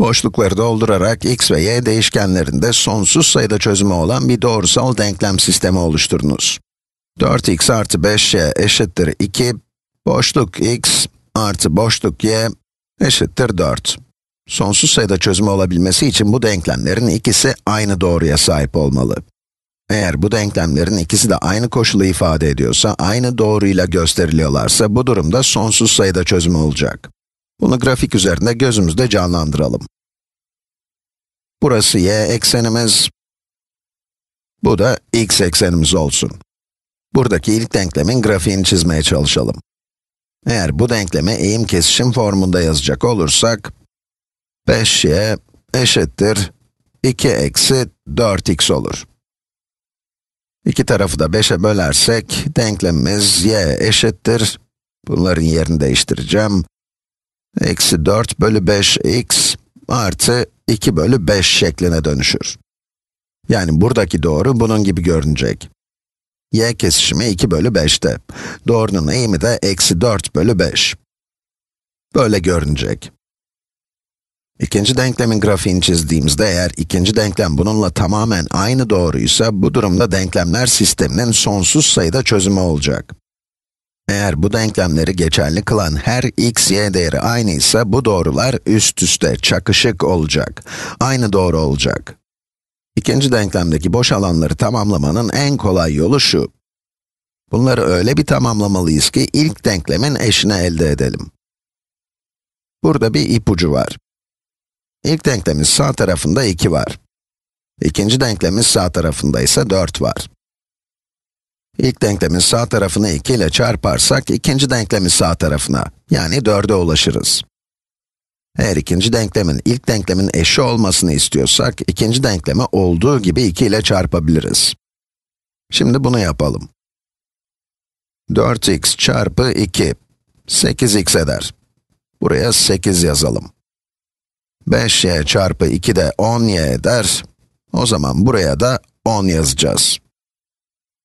Boşlukları doldurarak x ve y değişkenlerinde sonsuz sayıda çözümü olan bir doğrusal denklem sistemi oluşturunuz. 4x artı 5y eşittir 2, boşluk x artı boşluk y eşittir 4. Sonsuz sayıda çözümü olabilmesi için bu denklemlerin ikisi aynı doğruya sahip olmalı. Eğer bu denklemlerin ikisi de aynı koşulu ifade ediyorsa, aynı doğruyla gösteriliyorlarsa, bu durumda sonsuz sayıda çözümü olacak. Bunu grafik üzerinde gözümüzde canlandıralım. Burası y eksenimiz, bu da x eksenimiz olsun. Buradaki ilk denklemin grafiğini çizmeye çalışalım. Eğer bu denklemi eğim kesişim formunda yazacak olursak, 5y eşittir 2 eksi 4x olur. İki tarafı da 5'e bölersek, denklemimiz y eşittir, bunların yerini değiştireceğim, eksi 4 bölü 5x artı 2 bölü 5 şekline dönüşür. Yani buradaki doğru bunun gibi görünecek. Y kesişimi 2 bölü 5'te. Doğrunun eğimi de eksi 4 bölü 5. Böyle görünecek. İkinci denklemin grafiğini çizdiğimizde, eğer ikinci denklem bununla tamamen aynı doğruysa, bu durumda denklemler sisteminin sonsuz sayıda çözümü olacak. Eğer bu denklemleri geçerli kılan her x, y değeri aynıysa, bu doğrular üst üste, çakışık olacak. Aynı doğru olacak. İkinci denklemdeki boş alanları tamamlamanın en kolay yolu şu. Bunları öyle bir tamamlamalıyız ki, ilk denklemin eşini elde edelim. Burada bir ipucu var. İlk denklemin sağ tarafında 2 var. İkinci denklemin sağ tarafında ise 4 var. İlk denklemin sağ tarafını 2 ile çarparsak, ikinci denklemin sağ tarafına, yani 4'e ulaşırız. Eğer ikinci denklemin ilk denklemin eşi olmasını istiyorsak, ikinci denklemi olduğu gibi 2 ile çarpabiliriz. Şimdi bunu yapalım. 4x çarpı 2, 8x eder. Buraya 8 yazalım. 5y çarpı 2 de 10y eder. O zaman buraya da 10 yazacağız.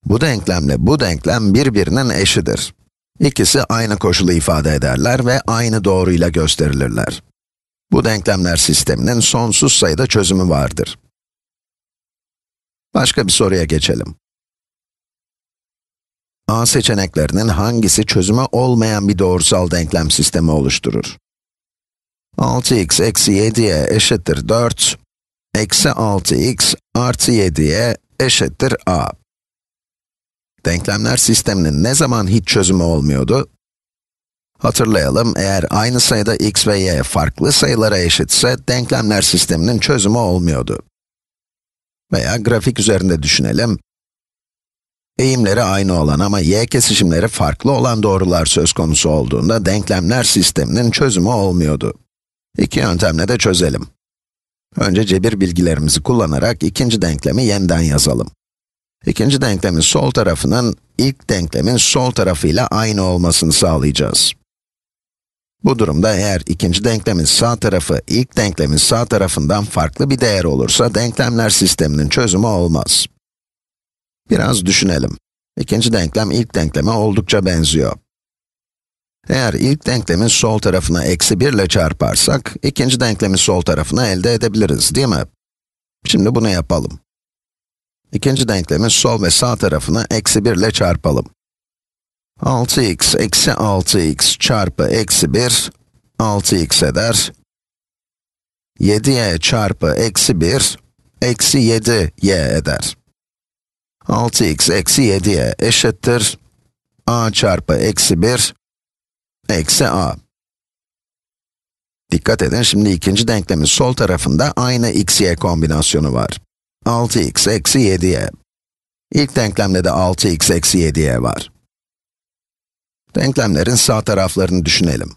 Bu denklemle bu denklem birbirinin eşidir. İkisi aynı koşulu ifade ederler ve aynı doğruyla gösterilirler. Bu denklemler sisteminin sonsuz sayıda çözümü vardır. Başka bir soruya geçelim. A seçeneklerinin hangisi çözümü olmayan bir doğrusal denklem sistemi oluşturur? 6x eksi 7y eşittir 4, eksi 6x artı 7y eşittir a. Denklemler sisteminin ne zaman hiç çözümü olmuyordu? Hatırlayalım, eğer aynı sayıda x ve y farklı sayılara eşitse, denklemler sisteminin çözümü olmuyordu. Veya grafik üzerinde düşünelim. Eğimleri aynı olan ama y kesişimleri farklı olan doğrular söz konusu olduğunda, denklemler sisteminin çözümü olmuyordu. İki yöntemle de çözelim. Önce cebir bilgilerimizi kullanarak ikinci denklemi yeniden yazalım. İkinci denklemin sol tarafının, ilk denklemin sol tarafıyla aynı olmasını sağlayacağız. Bu durumda eğer ikinci denklemin sağ tarafı, ilk denklemin sağ tarafından farklı bir değer olursa, denklemler sisteminin çözümü olmaz. Biraz düşünelim. İkinci denklem ilk denkleme oldukça benziyor. Eğer ilk denklemin sol tarafına eksi 1 ile çarparsak, ikinci denklemin sol tarafını elde edebiliriz, değil mi? Şimdi bunu yapalım. İkinci denklemin sol ve sağ tarafını eksi 1 ile çarpalım. 6x eksi 6x çarpı eksi 1, 6x eder. 7y çarpı eksi 1, eksi 7y eder. 6x eksi 7y eşittir a çarpı eksi 1, eksi a. Dikkat edin, şimdi ikinci denklemin sol tarafında aynı x-y kombinasyonu var. 6x eksi 7y. İlk denklemde de 6x eksi 7y var. Denklemlerin sağ taraflarını düşünelim.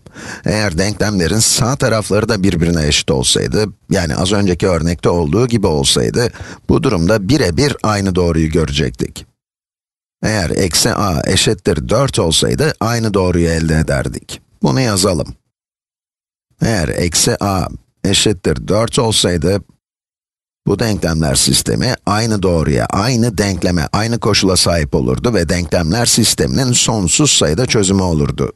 Eğer denklemlerin sağ tarafları da birbirine eşit olsaydı, yani az önceki örnekte olduğu gibi olsaydı, bu durumda birebir aynı doğruyu görecektik. Eğer eksi a eşittir 4 olsaydı, aynı doğruyu elde ederdik. Bunu yazalım. Eğer eksi a eşittir 4 olsaydı, bu denklemler sistemi aynı doğruya, aynı denkleme, aynı koşula sahip olurdu ve denklemler sisteminin sonsuz sayıda çözümü olurdu.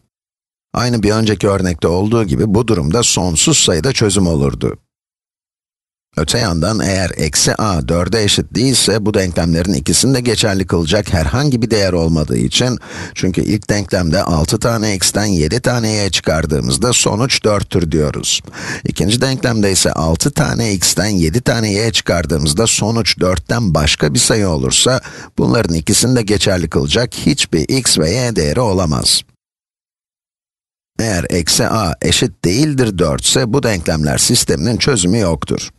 Aynı bir önceki örnekte olduğu gibi bu durumda sonsuz sayıda çözüm olurdu. Öte yandan eğer eksi a 4'e eşit değilse bu denklemlerin ikisini de geçerli kılacak herhangi bir değer olmadığı için, çünkü ilk denklemde 6 tane x'ten 7 tane y'ye çıkardığımızda sonuç 4'tür diyoruz. İkinci denklemde ise 6 tane x'ten 7 tane y'ye çıkardığımızda sonuç 4'ten başka bir sayı olursa bunların ikisini de geçerli kılacak hiçbir x ve y değeri olamaz. Eğer eksi a eşit değildir 4 ise bu denklemler sisteminin çözümü yoktur.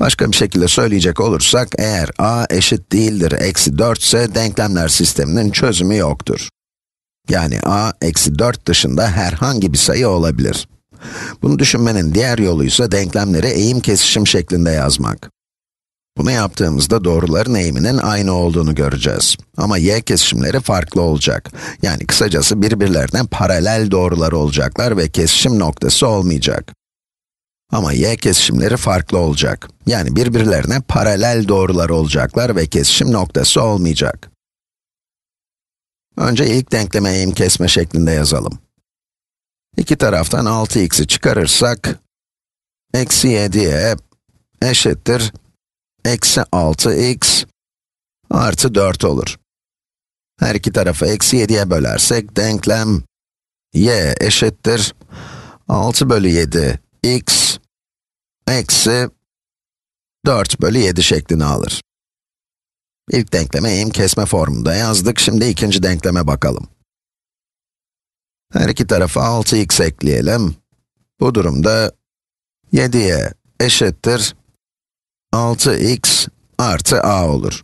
Başka bir şekilde söyleyecek olursak, eğer a eşit değildir eksi 4 ise denklemler sisteminin çözümü yoktur. Yani a eksi 4 dışında herhangi bir sayı olabilir. Bunu düşünmenin diğer yolu ise denklemleri eğim kesişim şeklinde yazmak. Bunu yaptığımızda doğruların eğiminin aynı olduğunu göreceğiz. Ama y kesişimleri farklı olacak. Yani kısacası birbirlerine paralel doğrular olacaklar ve kesişim noktası olmayacak. Ama y kesişimleri farklı olacak. Yani birbirlerine paralel doğrular olacaklar ve kesişim noktası olmayacak. Önce ilk denkleme eğim kesme şeklinde yazalım. İki taraftan 6x'i çıkarırsak, eksi 7y eşittir eksi 6x artı 4 olur. Her iki tarafı eksi 7'ye bölersek, denklem y eşittir 6 bölü 7 x eksi 4 bölü 7 şeklini alır. İlk denkleme eğim kesme formunda yazdık. Şimdi ikinci denkleme bakalım. Her iki tarafa 6x ekleyelim. Bu durumda 7'ye eşittir 6x artı a olur.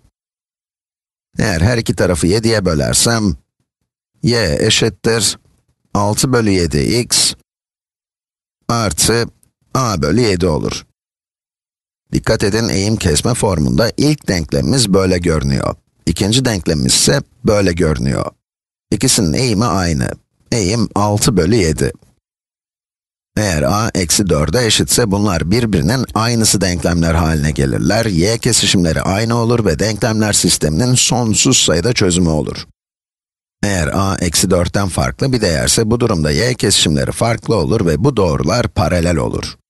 Eğer her iki tarafı 7'ye bölersem, y eşittir 6 bölü 7x artı a bölü 7 olur. Dikkat edin, eğim kesme formunda ilk denklemimiz böyle görünüyor. İkinci denklemimiz ise böyle görünüyor. İkisinin eğimi aynı. Eğim 6 bölü 7. Eğer a eksi 4'e eşitse bunlar birbirinin aynısı denklemler haline gelirler, y kesişimleri aynı olur ve denklemler sisteminin sonsuz sayıda çözümü olur. Eğer a eksi 4'ten farklı bir değerse bu durumda y kesişimleri farklı olur ve bu doğrular paralel olur.